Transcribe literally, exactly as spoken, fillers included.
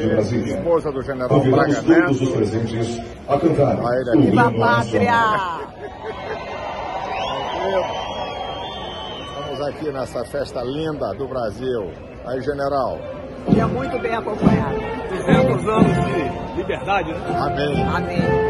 de Brasília. Esposa do general Braga Neto, todos os presentes a cantar a o Viva a Pátria! Estamos aqui nessa festa linda do Brasil. Aí, general. E é muito bem acompanhado. duzentos anos de liberdade, né? Amém. Amém.